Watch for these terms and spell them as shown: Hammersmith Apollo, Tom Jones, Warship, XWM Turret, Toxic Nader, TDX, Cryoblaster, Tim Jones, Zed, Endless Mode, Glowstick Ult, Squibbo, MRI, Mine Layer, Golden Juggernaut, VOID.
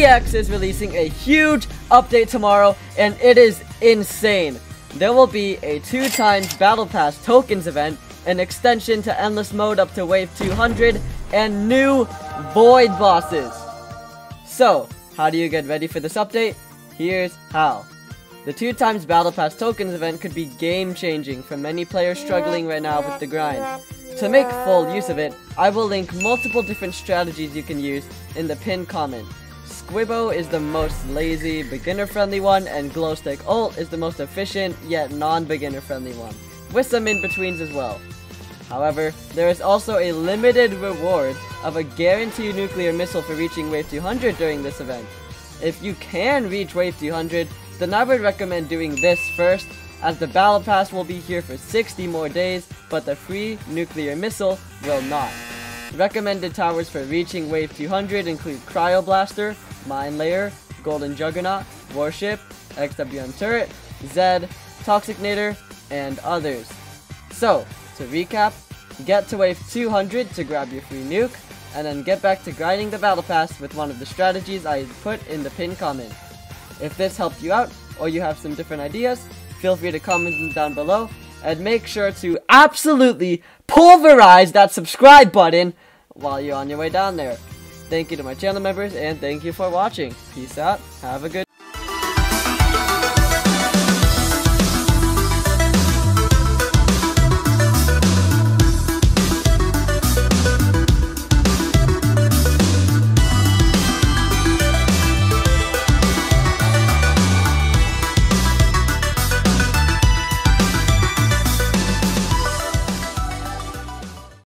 TDX is releasing a huge update tomorrow, and it is insane. There will be a 2x Battle Pass tokens event, an extension to Endless Mode up to Wave 200, and new VOID bosses. So, how do you get ready for this update? Here's how. The 2x Battle Pass tokens event could be game-changing for many players struggling right now with the grind. To make full use of it, I will link multiple different strategies you can use in the pinned comment. Squibbo is the most lazy, beginner-friendly one, and Glowstick Ult is the most efficient, yet non-beginner-friendly one, with some in-betweens as well. However, there is also a limited reward of a guaranteed nuclear missile for reaching Wave 200 during this event. If you can reach Wave 200, then I would recommend doing this first, as the Battle Pass will be here for 60 more days, but the free nuclear missile will not. Recommended towers for reaching Wave 200 include Cryoblaster, Mine Layer, Golden Juggernaut, Warship, XWM Turret, Zed, Toxic Nader, and others. So, to recap, get to Wave 200 to grab your free nuke, and then get back to grinding the Battle Pass with one of the strategies I put in the pinned comment. If this helped you out, or you have some different ideas, feel free to comment them down below, and make sure to absolutely pulverize that subscribe button while you're on your way down there. Thank you to my channel members, and thank you for watching. Peace out, have a good day.